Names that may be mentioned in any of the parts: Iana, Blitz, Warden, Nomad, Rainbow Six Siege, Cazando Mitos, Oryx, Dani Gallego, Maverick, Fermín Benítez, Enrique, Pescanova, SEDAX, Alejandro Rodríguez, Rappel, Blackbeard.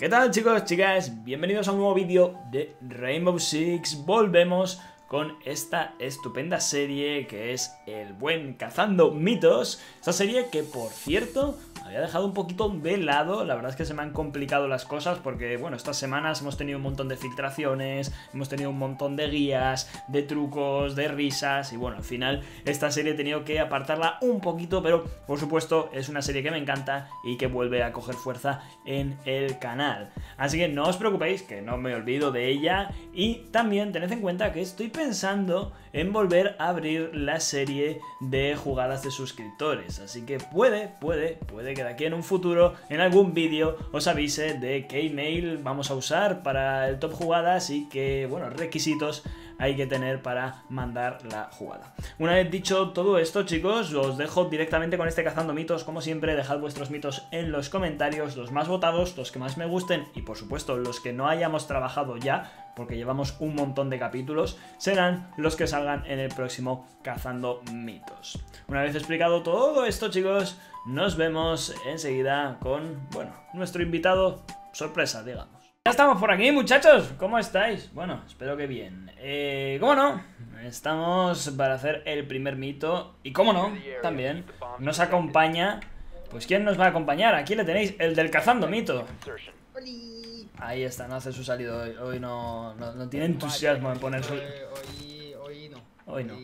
¿Qué tal, chicos, chicas? Bienvenidos a un nuevo vídeo de Rainbow Six. Volvemos con esta estupenda serie que es el buen Cazando Mitos. Esta serie que, por cierto, había dejado un poquito de lado. La verdad es que se me han complicado las cosas porque, bueno, estas semanas hemos tenido un montón de filtraciones, hemos tenido un montón de guías, de trucos, de risas. Y bueno, al final esta serie he tenido que apartarla un poquito, pero por supuesto es una serie que me encanta y que vuelve a coger fuerza en el canal. Así que no os preocupéis, que no me olvido de ella. Y también tened en cuenta que estoy pensando en volver a abrir la serie de jugadas de suscriptores. Así que puede que de aquí en un futuro, en algún vídeo, os avise de qué email vamos a usar para el top jugadas y qué, bueno, requisitos hay que tener para mandar la jugada. Una vez dicho todo esto, chicos, os dejo directamente con este Cazando Mitos. Como siempre, dejad vuestros mitos en los comentarios, los más votados, los que más me gusten y, por supuesto, los que no hayamos trabajado ya, porque llevamos un montón de capítulos, serán los que salgan en el próximo Cazando Mitos. Una vez explicado todo esto, chicos, nos vemos enseguida con, bueno, nuestro invitado sorpresa, digamos. Ya estamos por aquí, muchachos. ¿Cómo estáis? Bueno, espero que bien. ¿Cómo no? Estamos para hacer el primer mito. Y cómo no, también nos acompaña... Pues ¿quién nos va a acompañar? Aquí le tenéis, el del Cazando Mito. Ahí está, no hace su salida hoy. Hoy no tiene entusiasmo en poner su... Hoy no.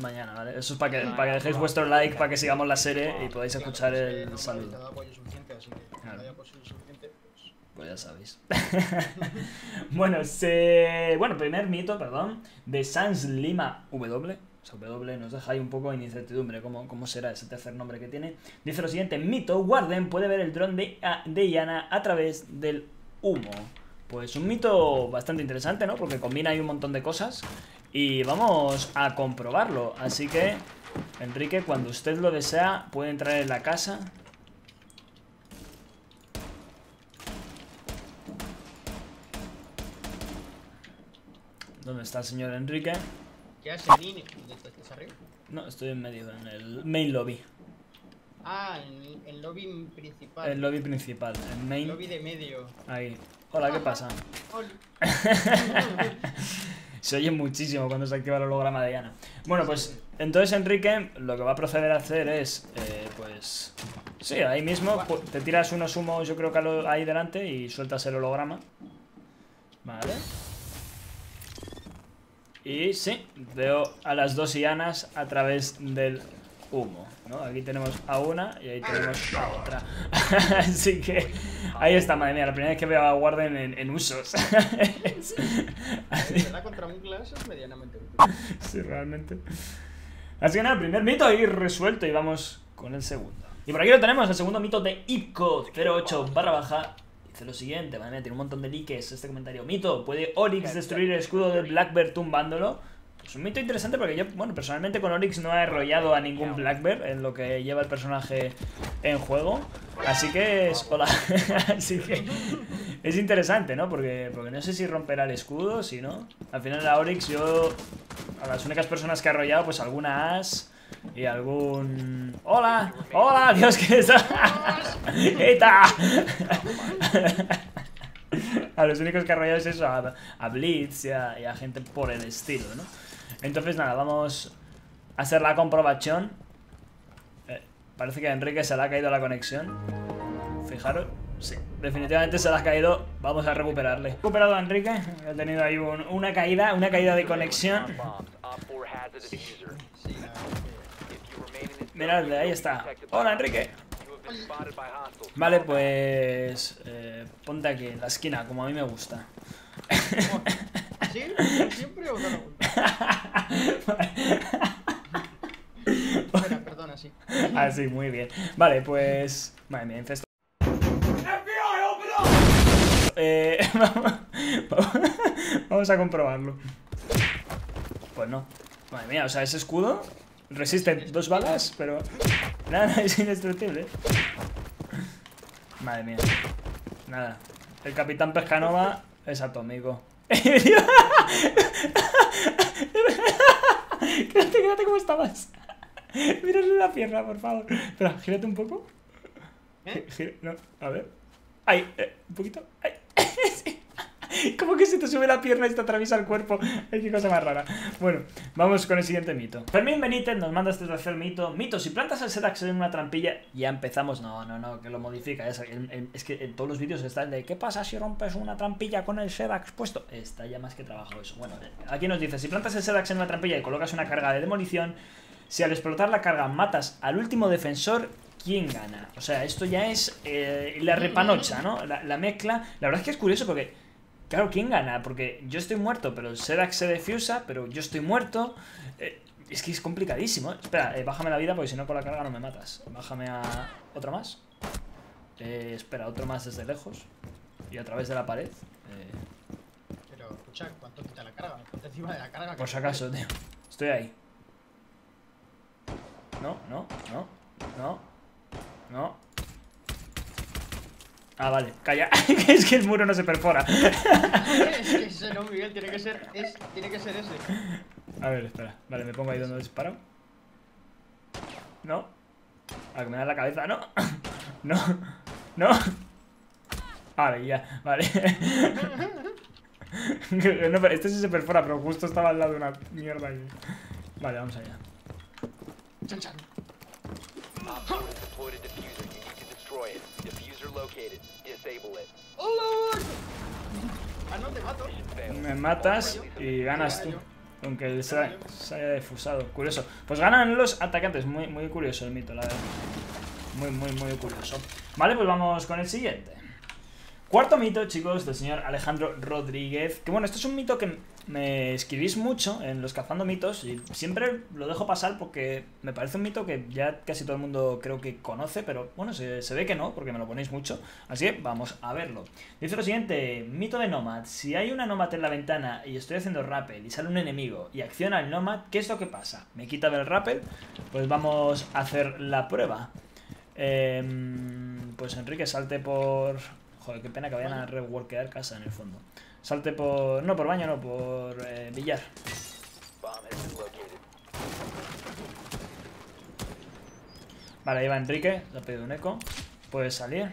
Mañana, ¿vale? Eso es para que dejéis vuestro like, para que sigamos la serie y podáis escuchar el saludo. Claro. Pues ya sabéis. Bueno, primer mito, perdón, de Sans Lima W. W nos deja ahí un poco de incertidumbre cómo será ese tercer nombre que tiene. Dice lo siguiente: mito, Warden puede ver el dron de Iana a través del humo. Pues un mito bastante interesante, ¿no? Porque combina ahí un montón de cosas y vamos a comprobarlo. Así que, Enrique, cuando usted lo desea, puede entrar en la casa. ¿Dónde está el señor Enrique? ¿Qué haces, Nini? ¿Estás arriba? No, estoy en medio, en el main lobby. Ah, en el lobby principal. El lobby principal, el main. Lobby de medio. Ahí. Hola, ¿qué pasa? Hola. Se oye muchísimo cuando se activa el holograma de Iana. Bueno, pues entonces, Enrique, lo que va a proceder a hacer es, pues... Sí, ahí mismo te tiras unos humos, yo creo que ahí delante, y sueltas el holograma. Vale. Y sí, veo a las dos Ianas a través del humo, ¿no? Aquí tenemos a una y ahí tenemos a otra. Así que ahí está, madre mía, la primera vez que veo a Warden en usos. La contra un clash es medianamente útil. Sí, realmente. Así que nada, primer mito ahí resuelto y vamos con el segundo. Y por aquí lo tenemos, el segundo mito de Ipco 08/. Dice lo siguiente, madre mía, tiene un montón de likes este comentario. Mito, ¿puede Oryx destruir el escudo del Blackbeard tumbándolo? Pues un mito interesante porque yo, bueno, personalmente con Oryx no he arrollado a ningún Blackbeard en lo que lleva el personaje en juego. Así que es... Hola. Así que es interesante, ¿no? Porque no sé si romperá el escudo, si no. Al final a Oryx yo... A las únicas personas que he arrollado, pues alguna as... Y algún... ¡Hola! ¡Hola! ¡Dios, que está! ¡Eta! A los únicos que arrollados es eso, a Blitz y a gente por el estilo, ¿no? Entonces, nada, vamos a hacer la comprobación. Parece que a Enrique se le ha caído la conexión. Fijaros. Sí, definitivamente se le ha caído. Vamos a recuperarle. Recuperado a Enrique. Ha tenido ahí una caída de conexión. Mirad, ahí está. Hola, Enrique. Vale, pues ponte aquí en la esquina, como a mí me gusta. ¿Sí? ¿Siempre o no me gusta? Espera, perdona, sí. Ah, sí, muy bien. Vale, pues... Madre mía, infesto. Vamos a comprobarlo. Pues no. Madre mía, o sea, ese escudo... Resiste dos balas, pero nada, es indestructible. Madre mía. Nada. El capitán Pescanova es atómico. Quédate como estabas. Mírale la pierna, por favor. Espera, gírate un poco. No, a ver. Ay, un poquito. Ay. Como que se te sube la pierna y te atraviesa el cuerpo. Ay, qué cosa más rara. Bueno, vamos con el siguiente mito. Fermín Benítez nos manda este tercer mito. Mito, si plantas el SEDAX en una trampilla. Ya empezamos, no, que lo modifica. Es que en todos los vídeos está el de ¿qué pasa si rompes una trampilla con el SEDAX puesto? Está ya más que trabajo eso. Bueno, aquí nos dice, si plantas el SEDAX en una trampilla y colocas una carga de demolición, si al explotar la carga matas al último defensor, ¿quién gana? O sea, esto ya es la repanocha, ¿no? La mezcla. La verdad es que es curioso porque... Claro, ¿quién gana? Porque yo estoy muerto, pero el SEDAX se defusa, pero yo estoy muerto. Es que es complicadísimo. Espera, bájame la vida porque si no con la carga no me matas. Bájame a... ¿Otro más? Espera, otro más desde lejos. Y a través de la pared. Pero, escucha, ¿cuánto quita la carga? Encima de la carga. Por si acaso, tío. Estoy ahí. No. Ah, vale, calla. Es que el muro no se perfora. Es que ese no, Miguel, tiene que ser ese. A ver, espera. Vale, me pongo ahí donde disparo. No. A que me da la cabeza, no. No. Vale, ya, vale. No, pero este sí se perfora, pero justo estaba al lado de una mierda aquí. Vale, vamos allá. Chan. Me matas y ganas tú, aunque el se haya defusado. Curioso. Pues ganan los atacantes. Muy curioso el mito, la verdad. Muy curioso. Vale, pues vamos con el siguiente. Cuarto mito, chicos, del señor Alejandro Rodríguez. Que bueno, esto es un mito que me escribís mucho en los Cazando Mitos y siempre lo dejo pasar porque me parece un mito que ya casi todo el mundo creo que conoce, pero bueno, se ve que no, porque me lo ponéis mucho. Así que vamos a verlo. Dice lo siguiente, mito de Nomad. Si hay una Nomad en la ventana y estoy haciendo Rappel y sale un enemigo y acciona el Nomad, ¿qué es lo que pasa? ¿Me quita del Rappel? Pues vamos a hacer la prueba. Pues Enrique, salte por... Joder, qué pena que vayan a reworkear casa en el fondo. Salte por... No, por baño, no, por billar. Vale, ahí va Enrique. Le ha pedido un eco. Puedes salir.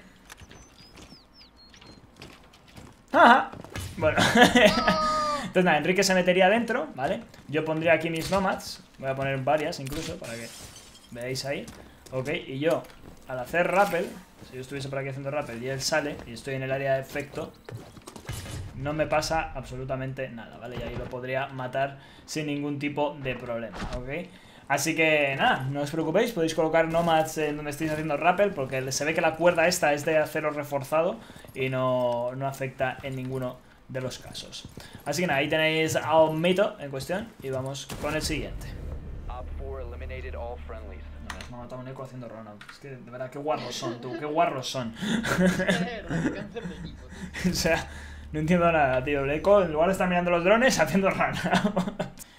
¡Ajá! Bueno. Entonces nada, Enrique se metería adentro, ¿vale? Yo pondría aquí mis nomads. Voy a poner varias incluso para que veáis ahí. Ok, y yo, al hacer rappel... Si yo estuviese por aquí haciendo rappel y él sale y estoy en el área de efecto, no me pasa absolutamente nada, ¿vale? Y ahí lo podría matar sin ningún tipo de problema, ¿ok? Así que nada, no os preocupéis, podéis colocar nomads en donde estéis haciendo rappel porque se ve que la cuerda esta es de acero reforzado y no afecta en ninguno de los casos. Así que nada, ahí tenéis a un mito en cuestión y vamos con el siguiente. Me ha matado un eco haciendo Ronald. Es que, de verdad, qué guarros son, tú. Qué guarros son. O sea, no entiendo nada, tío. El eco, en lugar de estar mirando los drones, haciendo Ronald.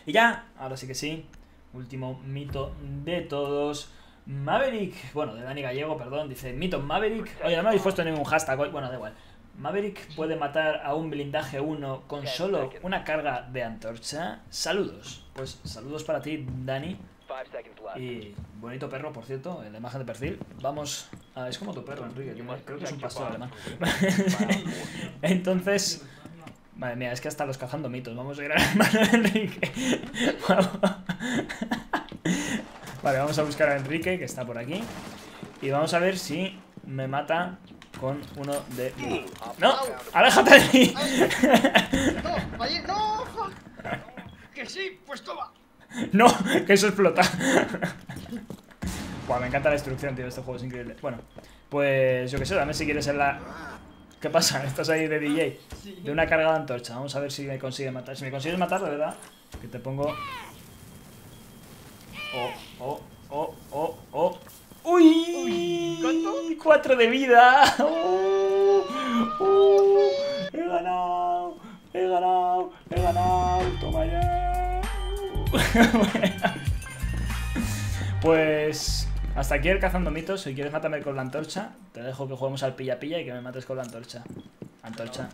Y ya, ahora sí que sí. Último mito de todos. Maverick, bueno, de Dani Gallego, perdón. Dice, mito Maverick. Oye, no me habéis puesto ningún hashtag hoy. Bueno, da igual. Maverick puede matar a un blindaje 1 con solo una carga de antorcha. Saludos. Pues saludos para ti, Dani. Y bonito perro, por cierto, en la imagen de perfil. Vamos a... Es como tu perro, Enrique. Creo que es un pastor alemán. Entonces... Madre mía, es que hasta los Cazando Mitos. Vamos a ir a la mano de Enrique. Vale, vamos a buscar a Enrique, que está por aquí. Y vamos a ver si me mata con uno de... ¡No! ¡Aléjate de mí! ¡No! ¡Que sí! ¡Pues toma! No, que eso explota. Buah, me encanta la destrucción, tío, este juego es increíble. Bueno, pues yo que sé, dame si quieres en la... ¿Qué pasa? Estás ahí de DJ. De una carga de antorcha, vamos a ver si me consigue matar. Si me consigues matar, de verdad, que te pongo... Oh. ¡Uy! ¿Cuánto? 4 de vida. He ganado. He ganado. Toma ya. Bueno, pues hasta aquí el Cazando Mitos. Si quieres matarme con la antorcha, te dejo que juguemos al pilla-pilla y que me mates con la antorcha. Antorcha.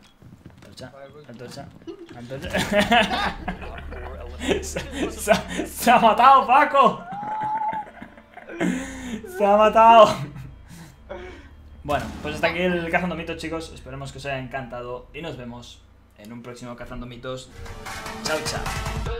Se ha matado, Paco. Se ha matado. Bueno, pues hasta aquí el Cazando Mitos, chicos. Esperemos que os haya encantado y nos vemos en un próximo Cazando Mitos. Chao, chao.